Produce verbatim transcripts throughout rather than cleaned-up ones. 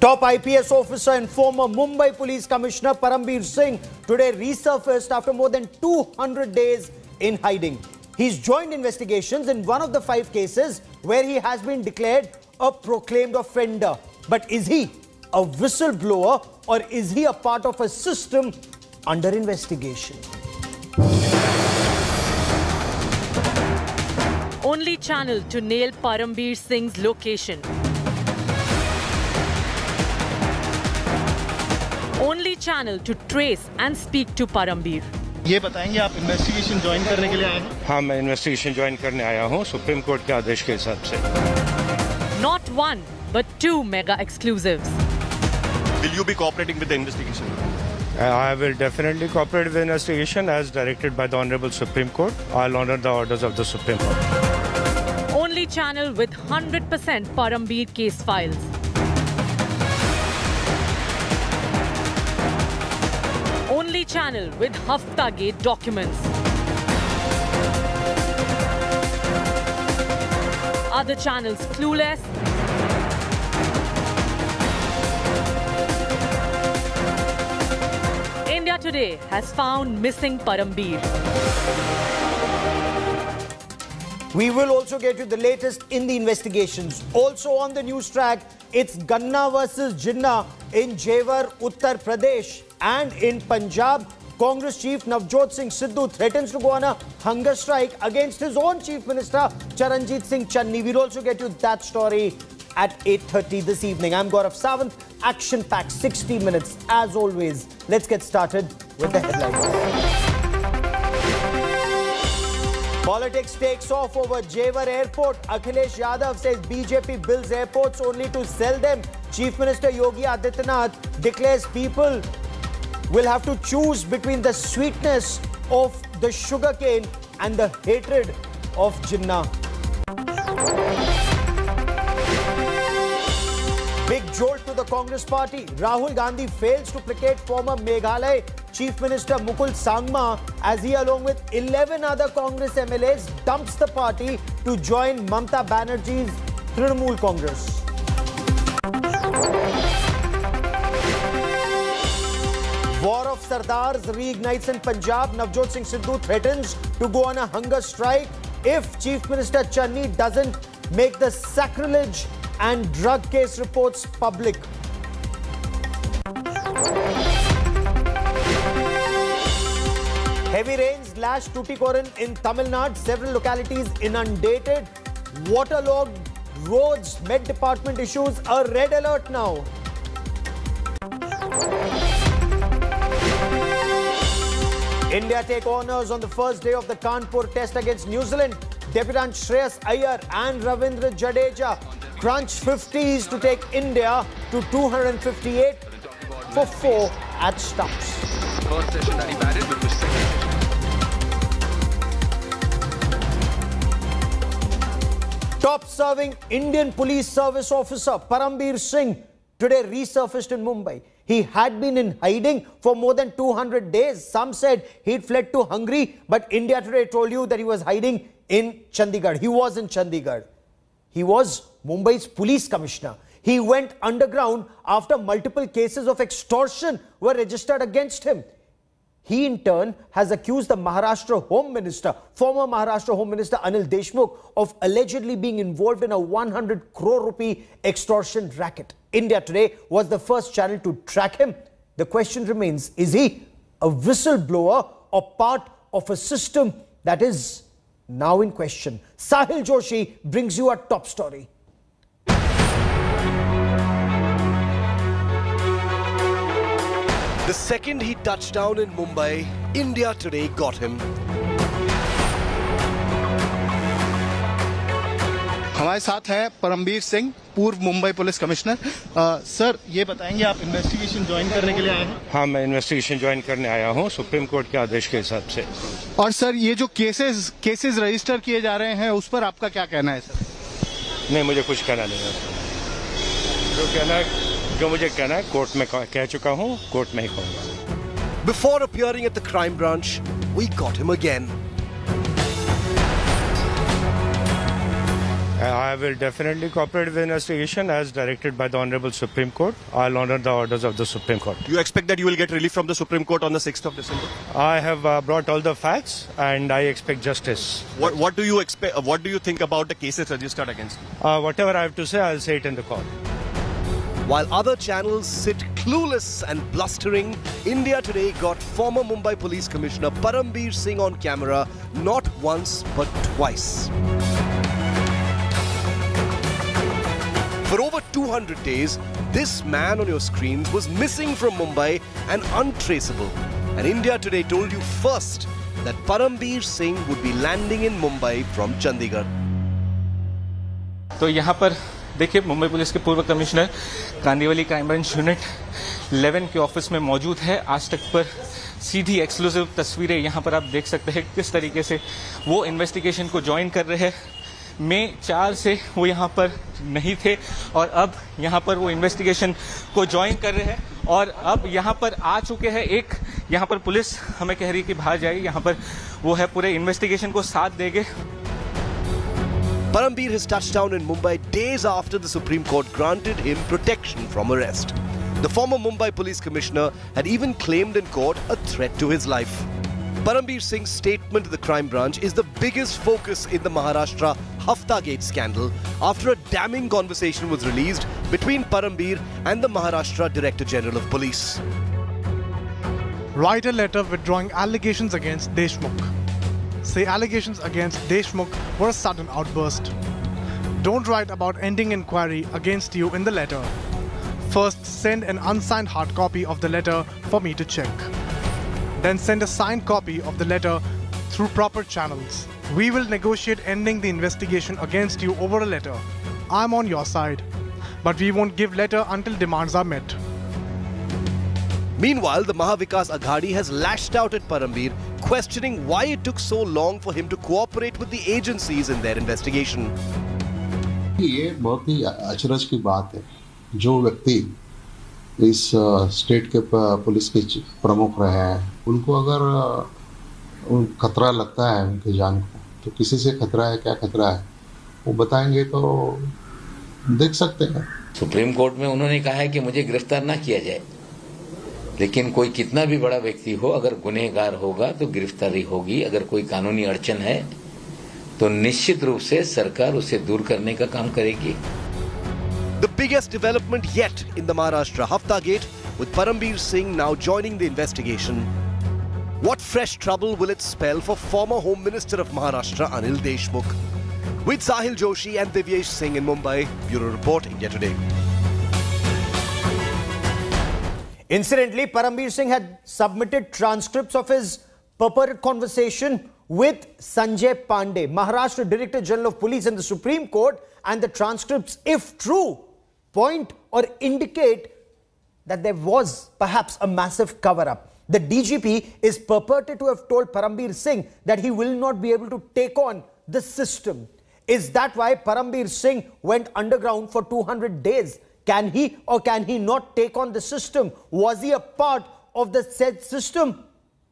Top I P S officer and former Mumbai Police Commissioner Parambir Singh today resurfaced after more than two hundred days in hiding. He's joined investigations in one of the five cases where he has been declared a proclaimed offender. But is he a whistleblower or is he a part of a system under investigation? Only channel to nail Parambir Singh's location. Only channel to trace and speak to Parambir. ये बताएंगे आप investigation join करने के लिए आए हैं? हाँ, मैं इन्वेस्टिगेशन ज्वाइन करने आया हूँ सुप्रीम कोर्ट के आदेश के हिसाब से. Not one but two mega exclusives. Will you be cooperating with the investigation? I will definitely cooperate with the investigation as directed by the Honorable Supreme Court. I'll honor the orders of the Supreme Court. Only channel with one hundred percent Parambir case files. Only channel with Haftagate documents. Other channels clueless. India Today has found missing Parambir. We will also get you the latest in the investigations. Also on the news track, it's Ganna versus Jinnah in Jewar, Uttar Pradesh. And in Punjab, Congress chief Navjot Singh Sidhu threatens to go on a hunger strike against his own chief minister, Charanjit Singh Channi. We'll also get you that story at eight thirty this evening. I'm Gaurav Savant, action-packed sixty minutes as always. Let's get started with the headlines. Politics takes off over Jaevar Airport. Akhilesh Yadav says B J P builds airports only to sell them. Chief Minister Yogi Adityanath declares people will have to choose between the sweetness of the sugarcane and the hatred of Jinnah. Big jolt to the Congress party. Rahul Gandhi fails to placate former Meghalaya Chief Minister Mukul Sangma as he, along with eleven other Congress M L As, dumps the party to join Mamata Banerjee's Trinamool Congress. War of Sardars reignites in Punjab. Navjot Singh Sidhu threatens to go on a hunger strike if Chief Minister Channi doesn't make the sacrilege and drug case reports public. Heavy rains lash Tuticorin in Tamil Nadu. Several localities inundated. Waterlogged roads. Met Department issues a red alert now. India take honours on the first day of the Kanpur test against New Zealand. Debutant Shreyas Iyer and Ravindra Jadeja crunch fifties to take India to two hundred fifty-eight for four at stumps. First session that he batted, but was second session. Top-serving Indian Police Service officer Parambir Singh today resurfaced in Mumbai. He had been in hiding for more than two hundred days. Some said he'd fled to Hungary, but India Today told you that he was hiding in Chandigarh. He was in Chandigarh. He was Mumbai's police commissioner. He went underground after multiple cases of extortion were registered against him. He in turn has accused the Maharashtra Home Minister, former Maharashtra Home Minister Anil Deshmukh, of allegedly being involved in a one hundred crore rupee extortion racket. India Today was the first channel to track him. The question remains, is he a whistleblower or part of a system that is now in question? Sahil Joshi brings you a top story. The second he touched down in Mumbai, India Today got him. हमारे साथ हैं परमबीर सिंह, पूर्व Mumbai police commissioner. Sir, ये बताएंगे आप investigation join करने के लिए आए हैं? हाँ, मैं इन्वेस्टिगेशन ज्वाइन करने आया हूँ सुप्रीम कोर्ट के आदेश के हिसाब से. और सर, ये जो केसेस केसेस रजिस्टर किए जा रहे हैं, उस पर आपका क्या कहना है सर? नहीं, मुझे कुछ कहना नहीं है. जो कहना जो मुझे कहना है कोर्ट में कह चुका हूँ, कोर्ट में ही कहूँगा. Before appearing at the crime branch, we got him again. I will definitely cooperate with the investigation as directed by the Honorable Supreme Court. I'll honor the orders of the Supreme Court. Do you expect that you will get relief from the Supreme Court on the sixth of December? I have uh, brought all the facts and I expect justice. What, what do you expect? What do you think about the cases registered against you? Uh, whatever I have to say, I'll say it in the court. While other channels sit clueless and blustering, India Today got former Mumbai Police Commissioner Parambir Singh on camera not once but twice. For over two hundred days, this man on your screens was missing from Mumbai and untraceable. And India Today told you first that Parambir Singh would be landing in Mumbai from Chandigarh. So here पर... देखिए Mumbai police के पूर्व commissioner Kandivali crime branch unit ग्यारह के office में मौजूद है. आज तक पर सीधी एक्सक्लूसिव तस्वीरें यहाँ पर आप देख सकते हैं किस तरीके से वो इन्वेस्टिगेशन को ज्वाइन कर रहे हैं. मई चार से वो यहाँ पर नहीं थे और अब यहाँ पर वो इन्वेस्टिगेशन को ज्वाइन कर रहे हैं और अब यहाँ पर आ चुके हैं. एक यहाँ पर पुलिस हमें कह रही है कि बाहर जाइए, यहाँ पर वो है पूरे इन्वेस्टिगेशन को साथ देंगे. Parambir has touched down in Mumbai days after the Supreme Court granted him protection from arrest. The former Mumbai police commissioner had even claimed in court a threat to his life. Parambir Singh's statement to the crime branch is the biggest focus in the Maharashtra Haftagate scandal after a damning conversation was released between Parambir and the Maharashtra Director General of Police. Write a letter withdrawing allegations against Deshmukh. Say allegations against Deshmukh were a sudden outburst. Don't write about ending inquiry against you in the letter. First, send an unsigned hard copy of the letter for me to check. Then send a signed copy of the letter through proper channels. We will negotiate ending the investigation against you over a letter. I'm on your side. But we won't give letter until demands are met. Meanwhile, the Mahavikas Aghadi has lashed out at Parambir, questioning why it took so long for him to cooperate with the agencies in their investigation. ये बहुत ही अचरज की बात है. जो व्यक्ति इस state के पुलिस के प्रमुख रहे हैं, उनको अगर उन खतरा लगता है उनकी जान को, तो किसी से खतरा है, क्या खतरा है, वो बताएंगे तो देख सकते हैं. सुप्रीम कोर्ट में उन्होंने कहा है कि मुझे गिरफ्तार ना किया जाए, लेकिन कोई कितना भी बड़ा व्यक्ति हो, अगर गुनहगार होगा तो गिरफ्तारी होगी. अगर कोई कानूनी अड़चन है तो निश्चित रूप से सरकार उसे दूर करने का काम करेगी. The biggest development yet in the Maharashtra Haftagate, with Parambir Singh now joining the investigation. What fresh trouble will it spell for former Home Minister of Maharashtra Anil Deshmukh? With Sahil Joshi and Divyesh Singh in Mumbai, Bureau Report, India Today. Incidentally, Parambir Singh had submitted transcripts of his purported conversation with Sanjay Pandey, Maharashtra Director General of Police, in the Supreme Court, and the transcripts, if true, point or indicate that there was perhaps a massive cover-up. The D G P is purported to have told Parambir Singh that he will not be able to take on the system. Is that why Parambir Singh went underground for two hundred days? Can he or can he not take on the system? Was he a part of the said system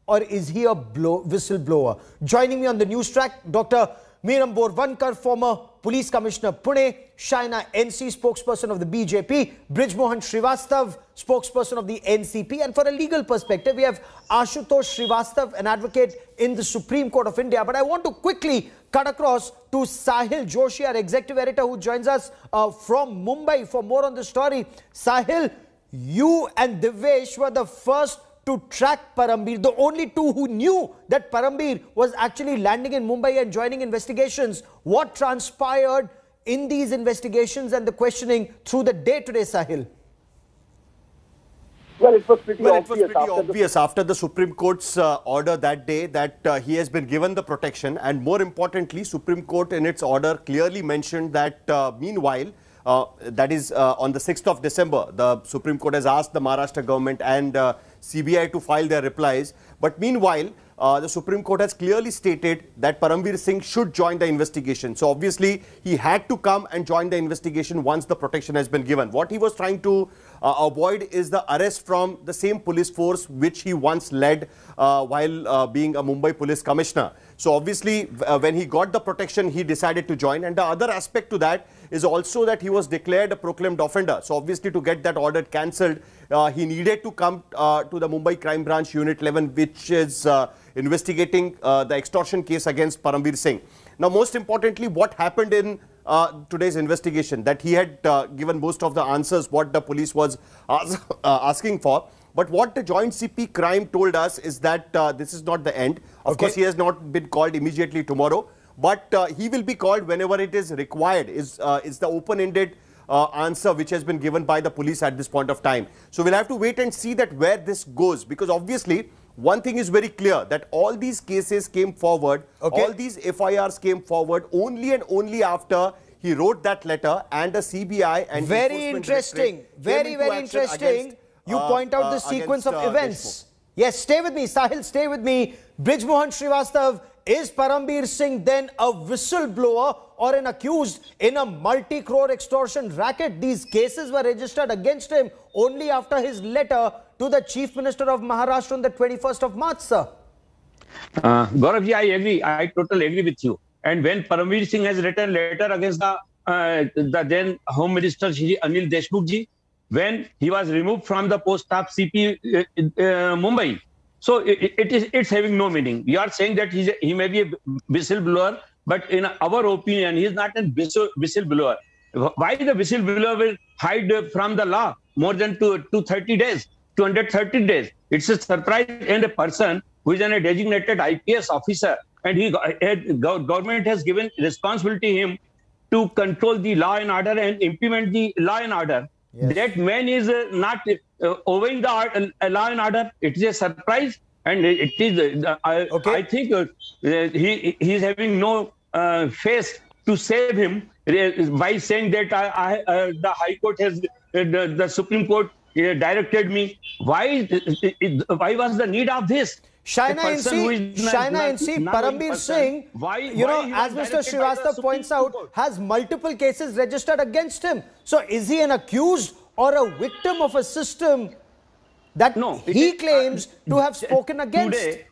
or is he a blow, whistleblower? Joining me on the Newstrack, Doctor Meeran Borwankar, former Police Commissioner Pune, Shaina N C, spokesperson of the B J P, Brijmohan Shrivastav, spokesperson of the N C P, and for a legal perspective, we have Ashutosh Shrivastav, an advocate in the Supreme Court of India. But I want to quickly cut across to Sahil Joshi, our executive editor, who joins us uh, from Mumbai for more on the story. Sahil, you and Divyesh were the first to track Parambir, the only two who knew that Parambir was actually landing in Mumbai and joining investigations. What transpired in these investigations and the questioning through the day today, Sahil? Well, it was pretty well, obvious, was pretty after, obvious the after the Supreme Court's uh, order that day that uh, he has been given the protection, and more importantly, Supreme Court in its order clearly mentioned that uh, meanwhile, uh, that is uh, on the sixth of December, the Supreme Court has asked the Maharashtra government and uh, C B I to file their replies. But meanwhile, uh, the Supreme Court has clearly stated that Parambir Singh should join the investigation. So obviously, he had to come and join the investigation once the protection has been given. What he was trying to uh, avoid is the arrest from the same police force which he once led uh, while uh, being a Mumbai police commissioner. So obviously, uh, when he got the protection, he decided to join. And the other aspect to that is also that he was declared a proclaimed offender. So obviously, to get that order cancelled, uh, he needed to come uh, to the Mumbai Crime Branch Unit eleven, which is uh, investigating uh, the extortion case against Parambir Singh. Now, most importantly, what happened in uh, today's investigation, that he had uh, given most of the answers what the police was ask, uh, asking for. But what the joint C P crime told us is that uh, this is not the end. Of okay. course, he has not been called immediately tomorrow, but uh, he will be called whenever it is required, is, uh, is the open-ended uh, answer which has been given by the police at this point of time. So we'll have to wait and see that where this goes, because obviously, one thing is very clear, that all these cases came forward, okay. all these F I Rs came forward only and only after he wrote that letter and the C B I and very interesting, very very interesting. You uh, point out uh, the sequence against, uh, of events. Yes, stay with me, Sahil. Stay with me. Brijmohan Shrivastav, is Parambir Singh then a whistleblower or an accused in a multi-crore extortion racket? These cases were registered against him only after his letter to the Chief Minister of Maharashtra on the twenty-first of March, sir. Uh, Gauravji, I agree. I totally agree with you. And when Parambir Singh has written letter against the, uh, the then Home Minister Anil Deshmukh ji, when he was removed from the post of C P uh, uh, Mumbai, so it, it is it's having no meaning. You are saying that he's a, he may be a whistleblower, but in our opinion, he is not a whistleblower. Why the whistleblower will hide from the law more than to two hundred thirty days? two hundred thirty days. It's a surprise, and a person who is a designated I P S officer, and he government has given responsibility to him to control the law and order and implement the law and order. Yes. That man is uh, not uh, obeying the art, uh, law and order. It is a surprise, and it is. Uh, I, okay. I think uh, he he is having no uh, face to save him by saying that I, I uh, the High Court has uh, the, the Supreme Court uh, directed me. Why why was the need of this? Shaina N C, Shaina N C, Parambir Singh, why, you know, why as Mister Shrivastav points out, has multiple cases registered against him. So is he an accused or a victim of a system that no, he is, claims uh, to have spoken against? Today,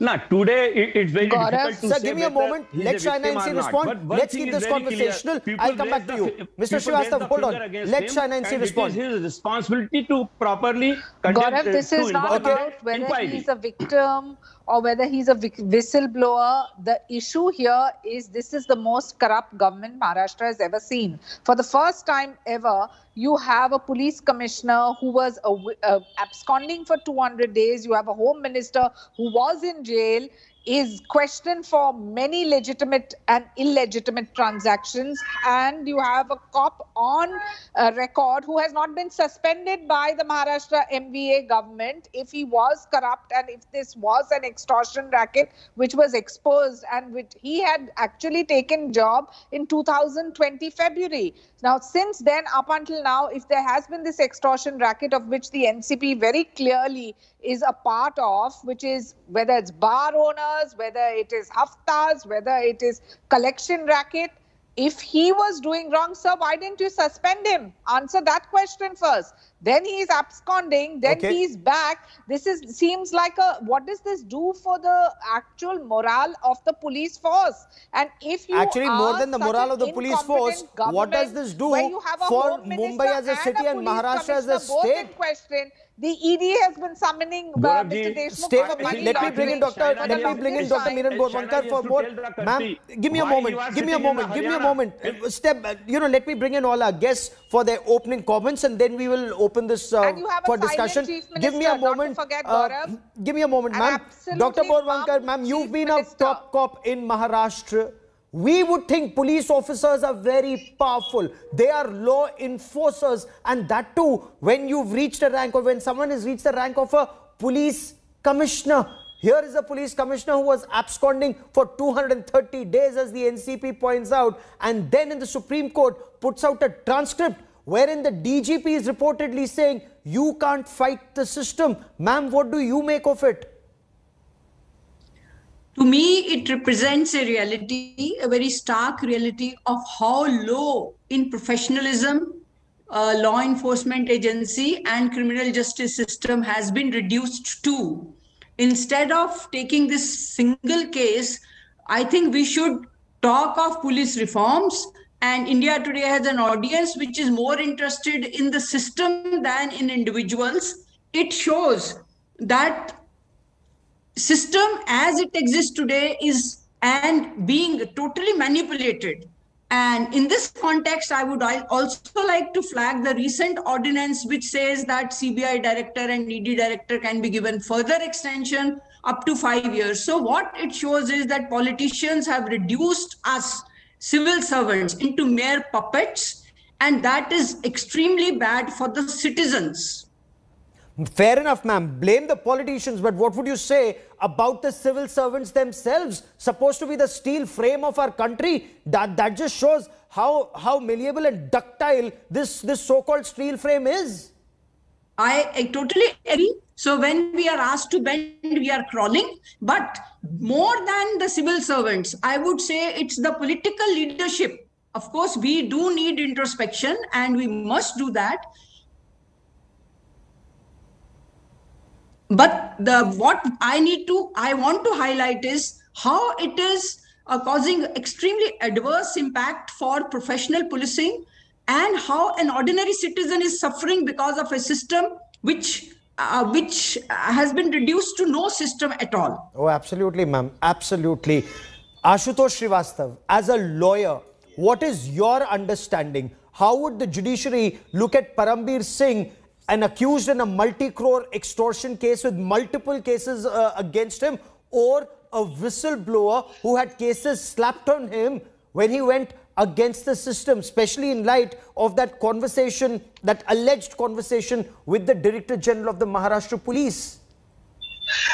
nah, today it, it's very God difficult has, to sir, say give me a moment. Let Shaina N C respond. Let's keep this conversational. I'll come back to you. Mister Shrivastav, hold on. Let Shaina N C respond. It is his responsibility to properly conduct. Gaurav, this is not about whether he's a victim or whether he's a whistleblower. The issue here is this is the most corrupt government Maharashtra has ever seen. For the first time ever, you have a police commissioner who was uh, uh, absconding for two hundred days. You have a home minister who was in jail, is questioned for many legitimate and illegitimate transactions. And you have a cop on uh, record who has not been suspended by the Maharashtra M V A government. If he was corrupt and if this was an extortion racket which was exposed, and which he had actually taken job in two thousand twenty February. Now, since then, up until now, if there has been this extortion racket of which the N C P very clearly is a part of, which is whether it's bar owners, whether it is haftas, whether it is collection racket, if he was doing wrong, sir, why didn't you suspend him? Answer that question first. Then he is absconding. Then okay. he's back. This is seems like a, what does this do for the actual morale of the police force? And if you actually more than the morale of the police force, what does this do for Mumbai as a city and, and Maharashtra as a state? Question. The E D has been summoning uh, Mister Deshmukh. Let, let me bring in Doctor Let me bring in Doctor Meeran Borwankar for more. Ma'am, give me a moment. Give me a moment. Give me a moment. Step. You know, let me bring in all our guests for their opening comments, and then we will open this uh, for discussion. Minister, give me a moment. Forget, uh, give me a moment, ma'am. Doctor Borwankar, ma'am, you've been Minister. a top cop in Maharashtra. We would think police officers are very powerful. They are law enforcers, and that too when you've reached a rank or when someone has reached the rank of a police commissioner. Here is a police commissioner who was absconding for two hundred thirty days, as the N C P points out, and then in the Supreme Court puts out a transcript wherein the D G P is reportedly saying, you can't fight the system. Ma'am, what do you make of it? To me, it represents a reality, a very stark reality of how low in professionalism, uh, law enforcement agency and criminal justice system has been reduced to. Instead of taking this single case I think we should talk of police reforms, and India Today has an audience which is more interested in the system than in individuals. It shows that system as it exists today is and being totally manipulated. And in this context, I would also like to flag the recent ordinance which says that C B I director and E D director can be given further extension up to five years. So what it shows is that politicians have reduced us, civil servants, into mere puppets, and that is extremely bad for the citizens. Fair enough, ma'am. Blame the politicians, but what would you say about the civil servants themselves, supposed to be the steel frame of our country? That that just shows how how malleable and ductile this this so-called steel frame is. I, I totally agree. So when we are asked to bend, we are crawling. But more than the civil servants, I would say it's the political leadership. Of course, we do need introspection, and we must do that. But the what I need to, I want to highlight is how it is uh, causing extremely adverse impact for professional policing, and how an ordinary citizen is suffering because of a system which uh, which has been reduced to no system at all. Oh, absolutely, ma'am. Absolutely. Ashutosh Shrivastav, as a lawyer, what is your understanding? How would the judiciary look at Parambir Singh, an accused in a multi-crore extortion case with multiple cases uh, against him, or a whistleblower who had cases slapped on him when he went against the system, especially in light of that conversation, that alleged conversation with the Director General of the Maharashtra Police?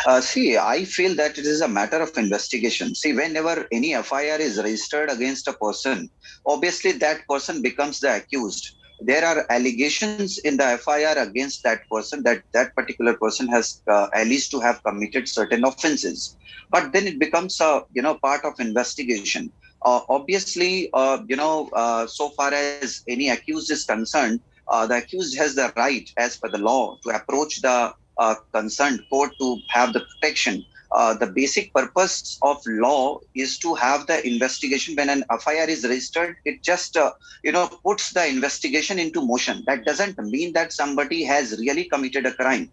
Uh, see, I feel that it is a matter of investigation. See, whenever any F I R is registered against a person, obviously that person becomes the accused. There are allegations in the F I R against that person that that particular person has uh, alleged to have committed certain offenses. But then it becomes a, you know, part of investigation. Uh, obviously, uh, you know, uh, so far as any accused is concerned, uh, the accused has the right, as per the law, to approach the uh, concerned court to have the protection. Uh, the basic purpose of law is to have the investigation. When an F I R is registered, it just, uh, you know, puts the investigation into motion. That doesn't mean that somebody has really committed a crime.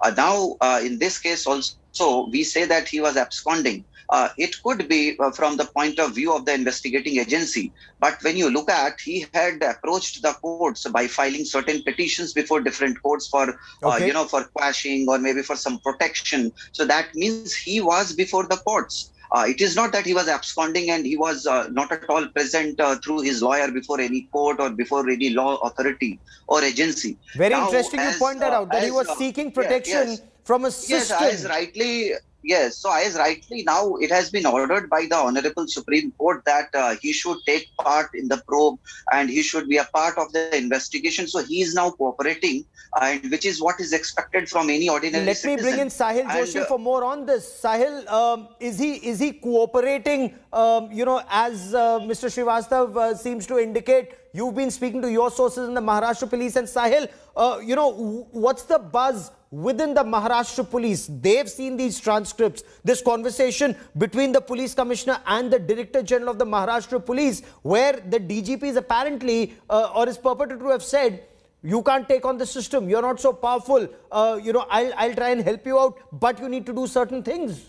Uh, now, uh, in this case also, we say that he was absconding. Uh, it could be uh, from the point of view of the investigating agency. But when you look at, he had approached the courts by filing certain petitions before different courts for, uh, okay. you know, for quashing or maybe for some protection. So that means he was before the courts. Uh, it is not that he was absconding and he was uh, not at all present uh, through his lawyer before any court or before any law authority or agency. Very now, interesting as, you point that uh, out, that as, he was uh, seeking protection yeah, yes. from a system. Yes, as rightly... Yes, so as rightly now, it has been ordered by the Honorable Supreme Court that uh, he should take part in the probe and he should be a part of the investigation. So he is now cooperating, and uh, which is what is expected from any ordinary Let citizen. Let me bring in Sahil Joshi and, uh, for more on this. Sahil, um, is he is he cooperating? Um, you know, as uh, Mister Shrivastav uh, seems to indicate, you've been speaking to your sources in the Maharashtra Police, and Sahil, uh, you know, what's the buzz within the Maharashtra Police? They've seen these transcripts, this conversation between the police commissioner and the Director General of the Maharashtra Police, where the D G P is apparently, uh, or is purported to have said, you can't take on the system, you're not so powerful, uh, you know, I'll, I'll try and help you out, but you need to do certain things.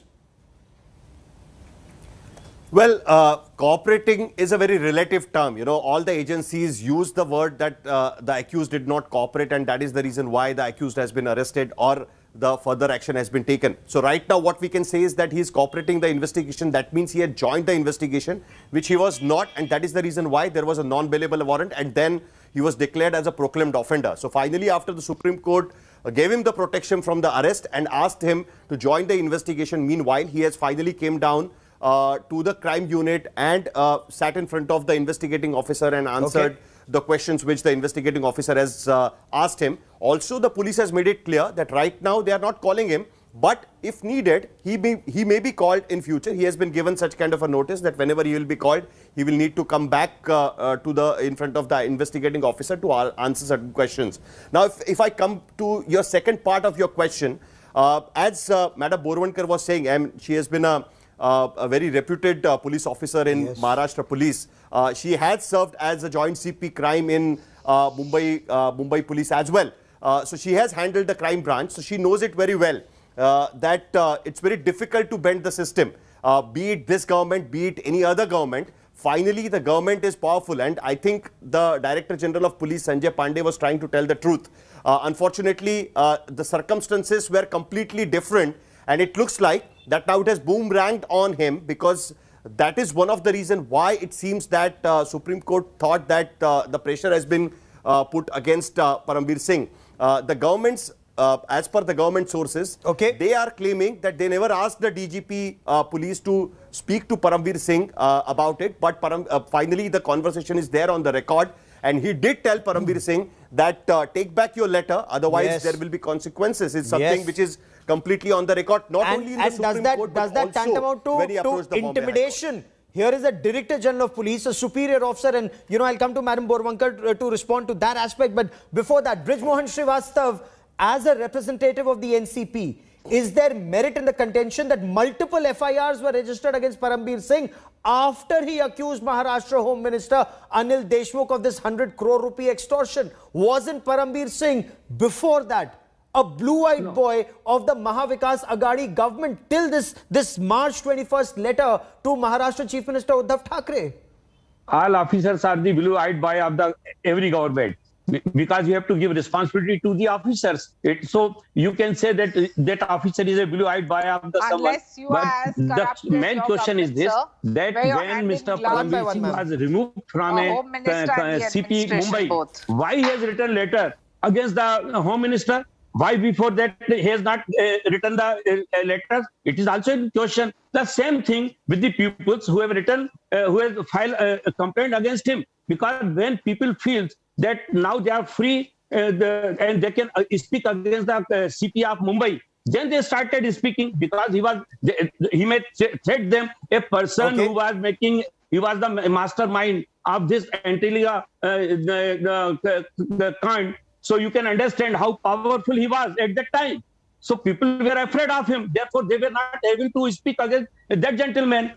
Well, uh, cooperating is a very relative term. You know, all the agencies use the word that uh, the accused did not cooperate, and that is the reason why the accused has been arrested or the further action has been taken. So right now what we can say is that he is cooperating the investigation. That means he had joined the investigation, which he was not, and that is the reason why there was a non-bailable warrant, and then he was declared as a proclaimed offender. So finally, after the Supreme Court gave him the protection from the arrest and asked him to join the investigation, meanwhile, he has finally came down Uh, to the crime unit and uh, sat in front of the investigating officer and answered okay. the questions which the investigating officer has uh, asked him. Also, the police has made it clear that right now they are not calling him, but if needed, he may, he may be called in future. He has been given such kind of a notice that whenever he will be called, he will need to come back uh, uh, to the in front of the investigating officer to answer certain questions. Now, if, if I come to your second part of your question, uh, as uh, Madam Borwankar was saying, and she has been a uh, a very reputed uh, police officer in yes. Maharashtra Police. Uh, she had served as a joint C P crime in uh, Mumbai, uh, Mumbai Police as well. Uh, so she has handled the crime branch, so she knows it very well. Uh, that uh, it's very difficult to bend the system, uh, be it this government, be it any other government. Finally, the government is powerful, and I think the Director General of Police, Sanjay Pandey, was trying to tell the truth. Uh, unfortunately, uh, the circumstances were completely different, and it looks like that now it has boomeranged on him, because that is one of the reasons why it seems that uh, Supreme Court thought that uh, the pressure has been uh, put against uh, Parambir Singh. Uh, the government's Uh, as per the government sources, okay. they are claiming that they never asked the D G P uh, police to speak to Parambir Singh uh, about it. But Param, uh, finally, the conversation is there on the record. And he did tell Parambir Singh that uh, take back your letter, otherwise yes. there will be consequences. It's something yes. which is completely on the record, not and, only in the Supreme that, Court, does but that also to, when he approached the intimidation. Here is a Director General of Police, a superior officer, and you know, I'll come to Madam Borwankar to respond to that aspect. But before that, Brijmohan Shrivastav, as a representative of the N C P, is there merit in the contention that multiple F I Rs were registered against Parambir Singh after he accused Maharashtra Home Minister Anil Deshmukh of this one hundred crore rupee extortion? Wasn't Parambir Singh before that a blue-eyed no. boy of the Mahavikas Aghadi government till this, this March twenty-first letter to Maharashtra Chief Minister Uddhav Thackeray? All officers are the blue-eyed boy of the every government, because you have to give responsibility to the officers. It, so you can say that that officer is a blue-eyed boy of the Unless someone. You but the main question is this, that when Mister Parambir Singh was removed from a, a, a C P Mumbai, both. why he has written letter against the Home Minister? Why before that he has not uh, written the uh, letters? It is also a question. The same thing with the pupils who have written, uh, who have filed a complaint against him. Because when people feel that now they are free uh, the, and they can uh, speak against the uh, C P of Mumbai, then they started speaking, because he was they, he made threat them a person okay. who was making he was the mastermind of this entirely uh, the, the, the kind. So you can understand how powerful he was at that time. So people were afraid of him. Therefore, they were not able to speak against that gentleman.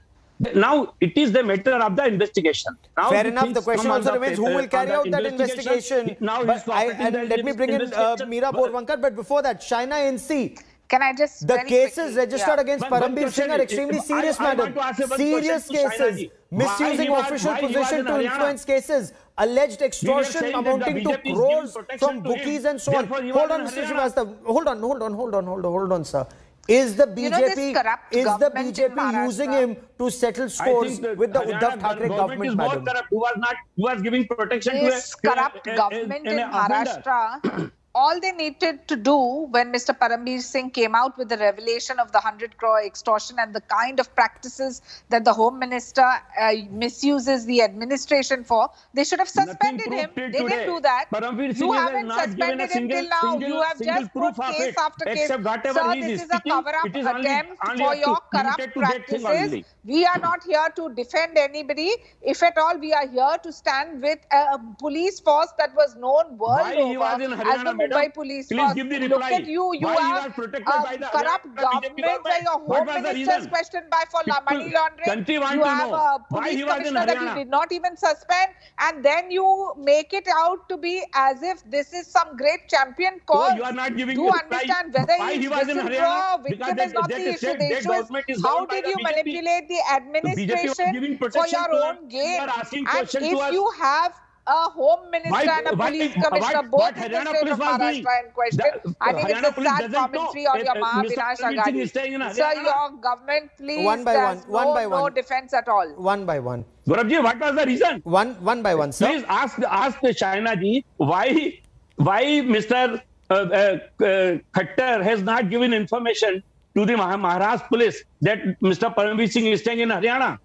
Now, it is the matter of the investigation. Now Fair enough. The question also remains, who will carry out that investigation? Now, I, and let me bring in uh, Meeran Borwankar. But before that, Shaina N C. Can I just The cases quickly, registered yeah. against Parambir Singh are extremely it, serious, I, I madam. Serious cases. Misusing was, official position to influence cases. Alleged extortion amounting to crores from bookies and so on. Hold on, Mister Shrivastava. Hold on, hold on, hold on, hold on, hold on, sir. Is the B J P you know, is the B J P using him to settle scores the, with the Uddhav Thackeray government, madam? Who was not who was giving protection this to a corrupt a, government a, a, in Maharashtra? All they needed to do when Mister Parambir Singh came out with the revelation of the one hundred crore extortion and the kind of practices that the Home Minister uh, misuses the administration for, they should have suspended him. They today. didn't do that. Parambir Singh you haven't suspended him till now. Single, you have just put case after case. Sir, this is a cover-up attempt only for your corrupt practices. We are not here to defend anybody. If at all, we are here to stand with a police force that was known world over as the Mumbai police force. Look at you. You are corrupt government where your home minister is questioned by for money laundering. You have a police commissioner that you did not even suspend, and then you make it out to be as if this is some great champion cause. You are not giving me reply. Do understand whether he was in Haryana? Victim is not the issue. The issue is how did you manipulate the administration for your own gain? And if you have a home minister why, and a police why, commissioner, what, both in the state of Maharashtra in question. The, I think Haryana it's a sad commentary on your Mahavikas Aghadi. Sir, your government, please, one by one. One no, by one. no defense at all. One by one. Gaurabji, what was the reason? One one by one, sir. Please ask, ask Shaina ji why, why Mister Uh, uh, uh, Khattar has not given information to the Mah Maharashtra police that Mister Parambir Singh is staying in Haryana.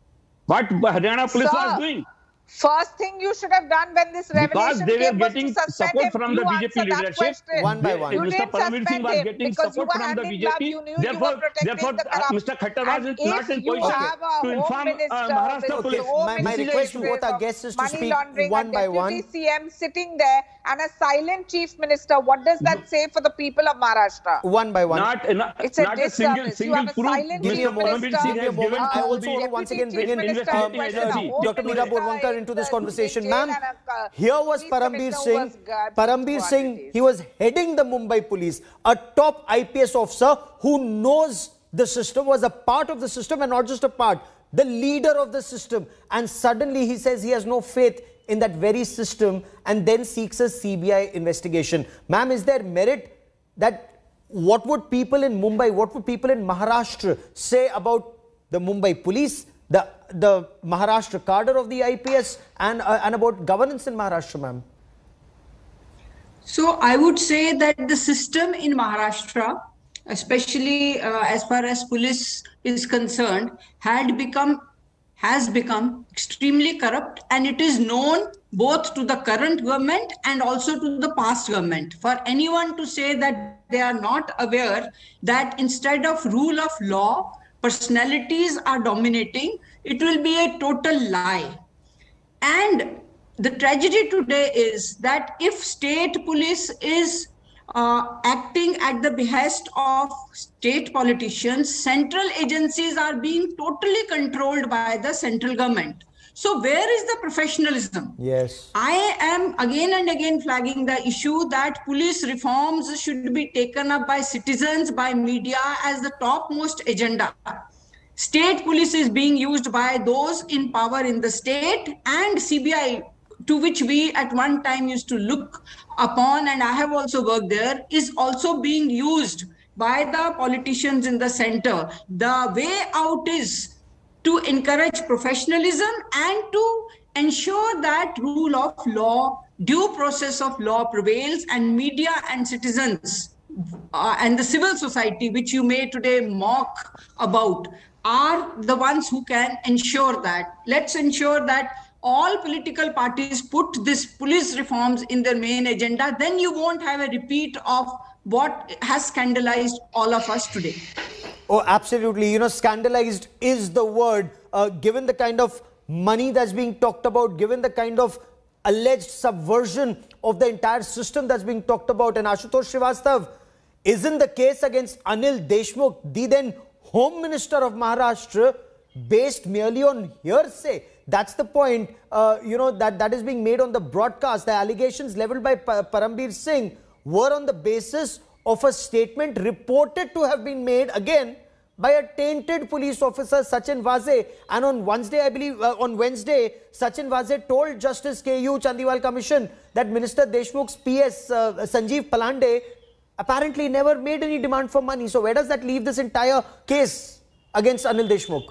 What Haryana police sir, was doing? First thing you should have done when this revelation because they came were getting was to support him. from you the B J P leadership. One by one. You Mister Parambir Singh was getting support from the B J P. You knew therefore, you were therefore the uh, Mister Khattar was not in position to inform uh, Maharashtra police. My, my request to both our guests is to speak one by one. C M sitting there and a silent chief minister, what does that say for the people of Maharashtra? One by one. Not, not, it's a not a single, single a proof. Mister Parambir Singh has given uh, I also once again bring in um, Doctor Meeran Borwankar into this conversation. Ma'am, here was Parambir Singh. Parambir Singh, he was heading the Mumbai police, a top I P S officer who knows the system, was a part of the system and not just a part, the leader of the system. And suddenly he says he has no faith in that very system and then seeks a C B I investigation. Ma'am, is there merit that what would people in Mumbai, what would people in Maharashtra say about the Mumbai police, the, the Maharashtra cadre of the I P S and, uh, and about governance in Maharashtra, ma'am? So I would say that the system in Maharashtra, especially uh, as far as police is concerned, had become, has become extremely corrupt, and it is known both to the current government and also to the past government. For anyone to say that they are not aware that instead of rule of law, personalities are dominating, it will be a total lie. And the tragedy today is that if state police is Uh, acting at the behest of state politicians, central agencies are being totally controlled by the central government. So where is the professionalism? Yes. I am again and again flagging the issue that police reforms should be taken up by citizens, by media as the topmost agenda. State police is being used by those in power in the state, and C B I, to which we at one time used to look upon, and I have also worked there, is also being used by the politicians in the center. The way out is to encourage professionalism and to ensure that rule of law, due process of law prevails, and media and citizens uh, and the civil society, which you may today mock about, are the ones who can ensure that. Let's ensure that all political parties put this police reforms in their main agenda, then you won't have a repeat of what has scandalized all of us today. Oh, absolutely. You know, scandalized is the word. Uh, given the kind of money that's being talked about, given the kind of alleged subversion of the entire system that's being talked about, and Ashutosh Shrivastav, isn't the case against Anil Deshmukh, the then Home Minister of Maharashtra, based merely on hearsay? That's the point, uh, you know, that, that is being made on the broadcast. The allegations leveled by pa Parambir Singh were on the basis of a statement reported to have been made, again, by a tainted police officer, Sachin Waze. And on Wednesday, I believe, uh, on Wednesday, Sachin Waze told Justice K U Chandiwal Commission that Minister Deshmukh's P S, uh, Sanjeev Palande, apparently never made any demand for money. So where does that leave this entire case against Anil Deshmukh?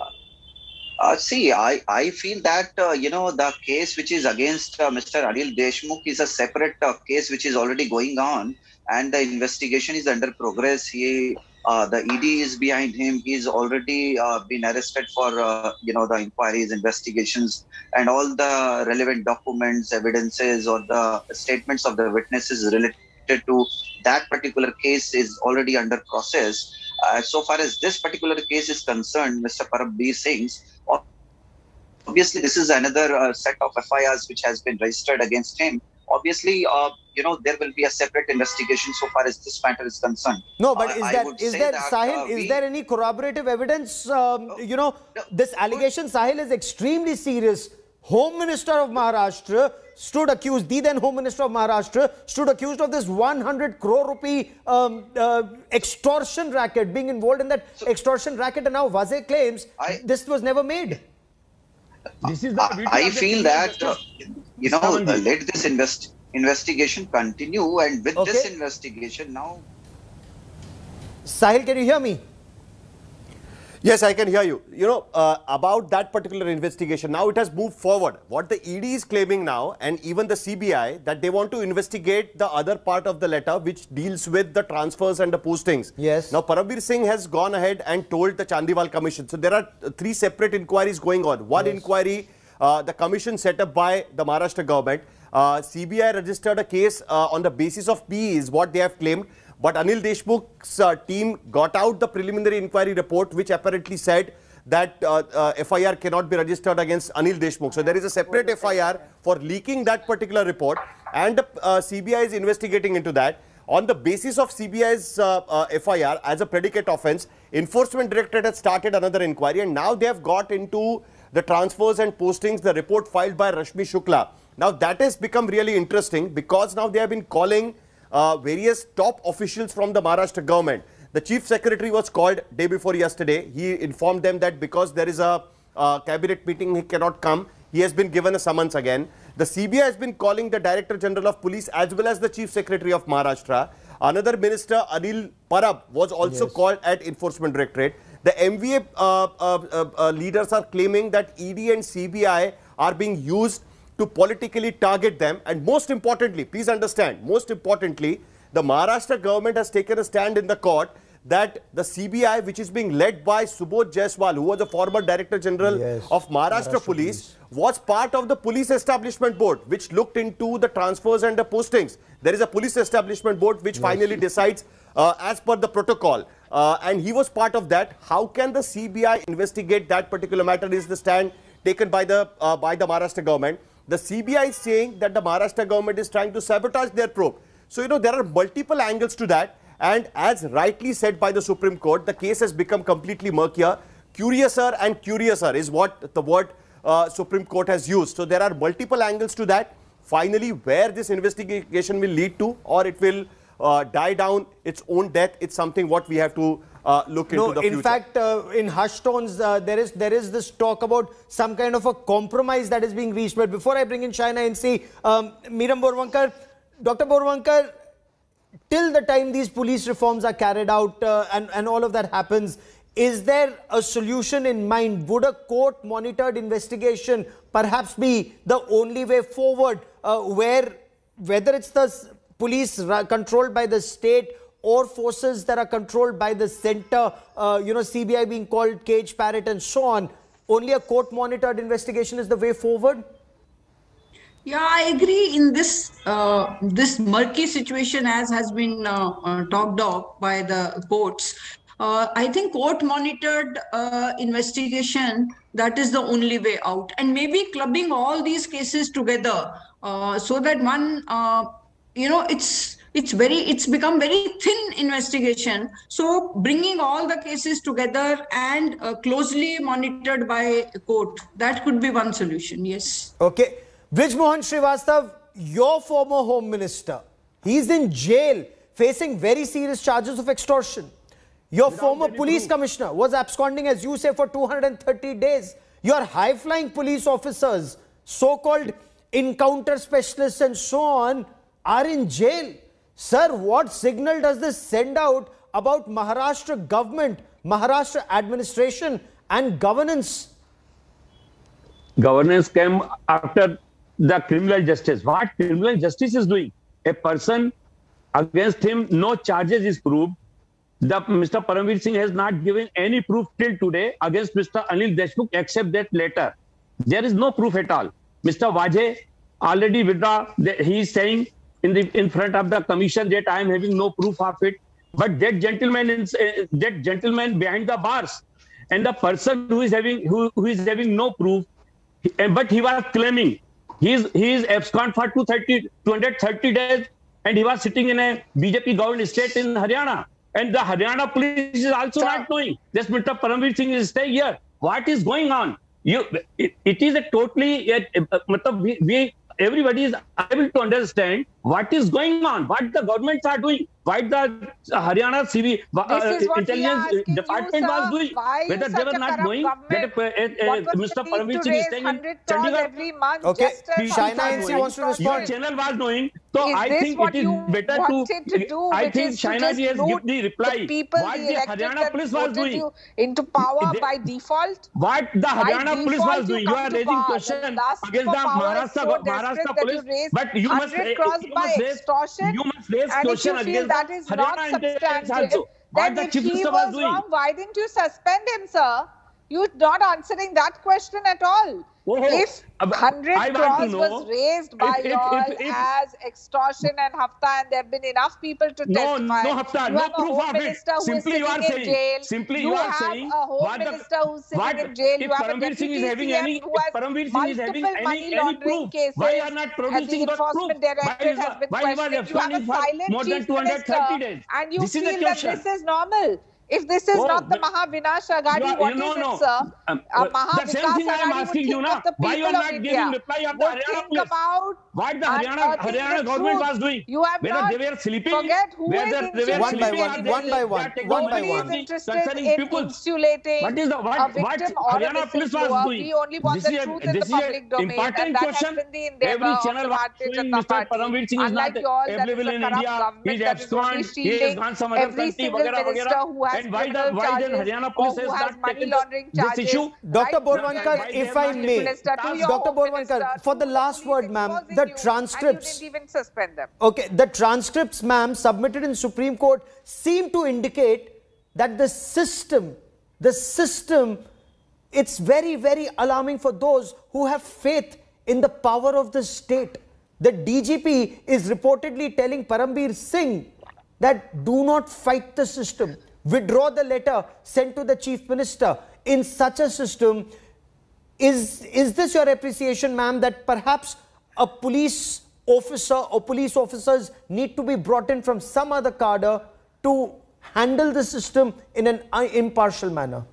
Uh, see, I, I feel that, uh, you know, the case which is against uh, Mister Anil Deshmukh is a separate uh, case which is already going on, and the investigation is under progress. He, uh, the E D is behind him. He's already uh, been arrested for, uh, you know, the inquiries, investigations, and all the relevant documents, evidences, or the statements of the witnesses related to that particular case is already under process. Uh, so far as this particular case is concerned, Mister Parambir Singh's, obviously, this is another uh, set of F I Rs which has been registered against him. Obviously, uh, you know, there will be a separate investigation so far as this matter is concerned. No, but uh, is, that, is, there, that, Sahil, uh, is we, there any corroborative evidence? Um, no, you know, no, this allegation, Sahil, is extremely serious. Home Minister of Maharashtra stood accused, the then Home Minister of Maharashtra stood accused of this one hundred crore rupee um, uh, extortion racket, being involved in that so, extortion racket, and now Waze claims I, this was never made. This is the I feel that, uh, you know, uh, let this invest investigation continue, and with okay. this investigation now... Sahil, can you hear me? Yes, I can hear you. You know, uh, about that particular investigation, now it has moved forward. What the E D is claiming now, and even the C B I, that they want to investigate the other part of the letter which deals with the transfers and the postings. Yes. Now, Parambir Singh has gone ahead and told the Chandiwal Commission. So, there are three separate inquiries going on. One yes. inquiry, uh, the commission set up by the Maharashtra government. Uh, C B I registered a case uh, on the basis of P E is what they have claimed. But Anil Deshmukh's uh, team got out the preliminary inquiry report, which apparently said that uh, uh, F I R cannot be registered against Anil Deshmukh. So there is a separate F I R for leaking that particular report. and the uh, C B I is investigating into that. On the basis of C B I's uh, uh, F I R as a predicate offence, Enforcement Directorate has started another inquiry, and now they have got into the transfers and postings, the report filed by Rashmi Shukla. Now that has become really interesting because now they have been calling uh, various top officials from the Maharashtra government. The Chief Secretary was called day before yesterday. He informed them that because there is a uh, cabinet meeting, he cannot come. He has been given a summons again. The C B I has been calling the Director General of Police as well as the Chief Secretary of Maharashtra. Another minister, Anil Parab, was also yes. called at Enforcement Directorate. The M V A uh, uh, uh, leaders are claiming that E D and C B I are being used to politically target them. And most importantly, please understand, most importantly, the Maharashtra government has taken a stand in the court that the C B I, which is being led by Subodh Jaiswal, who was the former Director General yes, of Maharashtra, Maharashtra Police, Police, was part of the Police Establishment Board, which looked into the transfers and the postings. There is a Police Establishment Board which yes. finally decides uh, as per the protocol. Uh, and he was part of that. How can the C B I investigate that particular matter is the stand taken by the, uh, by the Maharashtra government. The C B I is saying that the Maharashtra government is trying to sabotage their probe. So, you know, there are multiple angles to that. And as rightly said by the Supreme Court, the case has become completely murkier. Curiouser and curiouser is what the word uh, Supreme Court has used. So there are multiple angles to that. Finally, where this investigation will lead to, or it will uh, die down its own death, it's something what we have to uh, look no, into the in future. In fact, uh, in hushed tones, uh, there is there is this talk about some kind of a compromise that is being reached. But before I bring in Shaina N C, um, Meeran Borwankar, Doctor Borwankar, till the time these police reforms are carried out uh, and, and all of that happens, is there a solution in mind? Would a court-monitored investigation perhaps be the only way forward uh, where, whether it's the police controlled by the state or forces that are controlled by the centre, uh, you know, C B I being called cage parrot and so on, only a court-monitored investigation is the way forward? Yeah, I agree. In this uh, this murky situation, as has been uh, uh, talked of by the courts, uh, I think court-monitored uh, investigation, that is the only way out. And maybe clubbing all these cases together uh, so that one, uh, you know, it's it's very it's become very thin investigation. So bringing all the cases together and uh, closely monitored by court, that could be one solution. Yes. Okay. Brijmohan Shrivastav, your former home minister, he's in jail facing very serious charges of extortion. Your Without former police proof. commissioner was absconding, as you say, for two hundred thirty days. Your high-flying police officers, so-called encounter specialists and so on, are in jail. Sir, what signal does this send out about Maharashtra government, Maharashtra administration and governance? Governance came after the criminal justice. What criminal justice is doing? A person against him, no charges is proved. The Mister Parambir Singh has not given any proof till today against Mister Anil Deshmukh, except that letter. There is no proof at all. Mister Waze already withdraw. He is saying in the in front of the commission that I am having no proof of it. But that gentleman, is, uh, that gentleman behind the bars, and the person who is having who, who is having no proof, but he was claiming. He is, he is abscond for two hundred thirty days and he was sitting in a B J P governed state in Haryana. And the Haryana police is also Sir. not knowing. This Mister Parambir Singh is staying here. What is going on? You, it, it is a totally, a, a, a, we, we, everybody is able to understand what is going on, what the governments are doing, what the Haryana C B I uh, intelligence department you, was doing, Why whether they were not knowing that uh, uh, Mister Parambir Singh is staying in Chandigarh. Okay, Shaina N C wants to respond. Your channel was knowing, so is I think it is better to, to I think Shaina Ji has given the reply, the what the Haryana police was doing. Into power they, by default? What the Haryana police was doing? You are raising question against the Maharashtra police, but you must raise question against that is not substantial. Then if he was wrong, why didn't you suspend him, sir? You're not answering that question at all. Oh, if one hundred crores was raised by if, y'all if, if, if, as extortion and hafta, and there have been enough people to testify. No, no hafta, no proof of it. Simply you are saying, simply you are saying, what Parambir Singh is having any, Parambir Singh is having any, any proof. Why are not producing the proof? Why was absconding for more than two hundred thirty days? And you feel that this is normal. If this is oh, not the Mahavikas Aghadi, what no, is no. it, sir? Um, uh, the same thing I am asking you now. Why you are not India giving reply of the Haryana police? What the Haryana, Haryana the government truth. was doing? You have whether not they were sleeping, forget who is injured. One by one, one by one, one by one. Nobody is interested in insulating a victim or a whistleblower. We only want the truth in the public domain. And that has been the endeavour of Bharatiya Janata Party. Unlike you all, that is a corrupt government that is only shielding every single minister who has And why, the, why then Haryana police has not taken this issue? Doctor Borwankar, right, if I may, Doctor Borwankar, for the last word, ma'am, the transcripts, you didn't even suspend them. Okay, the transcripts, ma'am, submitted in Supreme Court seem to indicate that the system, the system, it's very, very alarming for those who have faith in the power of the state. The D G P is reportedly telling Parambir Singh that do not fight the system. Withdraw the letter sent to the Chief Minister. In such a system, is, is this your appreciation, ma'am, that perhaps a police officer or police officers need to be brought in from some other cadre to handle the system in an impartial manner?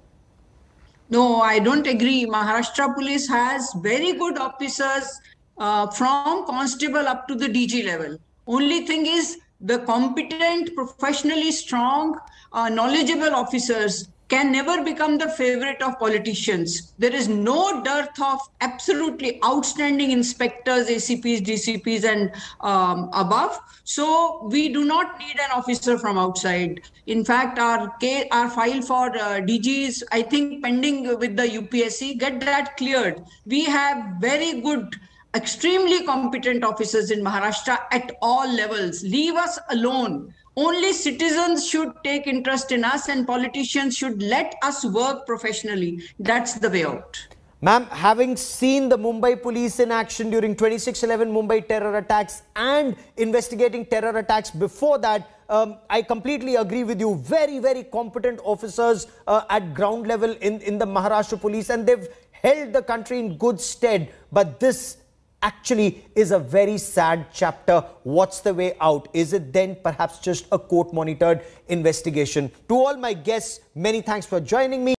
No, I don't agree. Maharashtra Police has very good officers uh, from constable up to the D G level. Only thing is, the competent, professionally strong, uh, knowledgeable officers can never become the favorite of politicians. There is no dearth of absolutely outstanding inspectors, A C Ps, D C Ps and um, above. So we do not need an officer from outside. In fact, our, case, our file for uh, D G is, I think, pending with the U P S C. Get that cleared. We have very good, extremely competent officers in Maharashtra at all levels. Leave us alone. Only citizens should take interest in us and politicians should let us work professionally. That's the way out. Ma'am, having seen the Mumbai police in action during twenty-six eleven Mumbai terror attacks and investigating terror attacks before that, um, I completely agree with you. Very, very competent officers uh, at ground level in, in the Maharashtra police, and they've held the country in good stead. But this actually is a very sad chapter. What's the way out? Is it then perhaps just a court-monitored investigation? To all my guests, many thanks for joining me.